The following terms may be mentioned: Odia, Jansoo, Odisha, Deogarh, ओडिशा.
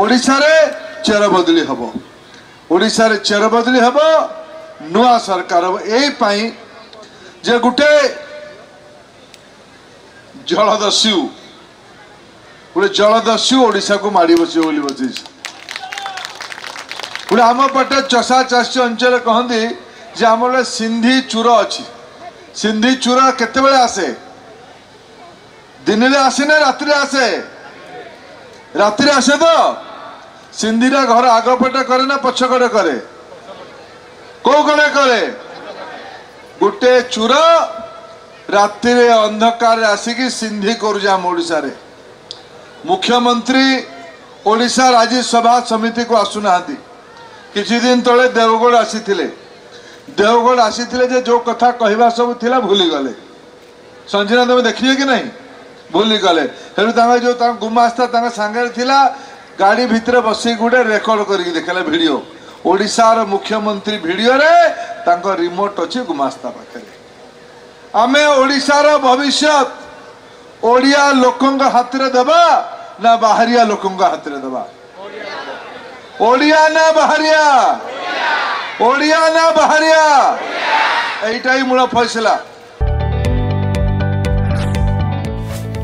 ओडिशारे चेहरा बदली हम ओडिशारे चेहरा बदली हम नुआ सरकार हम यही जे गोटे जलदस्यु गोटे जलदस्यु ओडिशा को माड़ बस बचे गोटे आम पटे चषा चाषी अंचल कहते जे आम गोटे सिंधी चूर अच्छी सिंधी चूर केते बेले आसे दिन में आसे ना राति आसे तो सिंधीरा घर आग पटे करे ना पछ कड़े करे को कड़े करे गोटे चूर राति अंधकार आसिकी सिंधी करूशारे मुख्यमंत्री ओडिशा राज्यसभा समिति को आसुना किसी दिन तले देवगढ़ आसी देवगढ़ आसी जो कथा कहवा सब थी भूलीगले संजना तुम देखिए कि नहीं भूलीगले जो गुमास्ता सांगे थिला गाड़ी भितर बस गोटे रेकर्ड करके देखला वीडियो ओडिशार मुख्यमंत्री वीडियो रे तांको रिमोट अच्छी गुमास्ता पाखे आमे ओडिशार भविष्य ओडिया लोकंग हाथ रे दबा ना बाहरिया लोकंग हाथ रे दबा ओडिया ना बाहरिया ओडिया ना बाहरिया एटा ही मूल फैसला।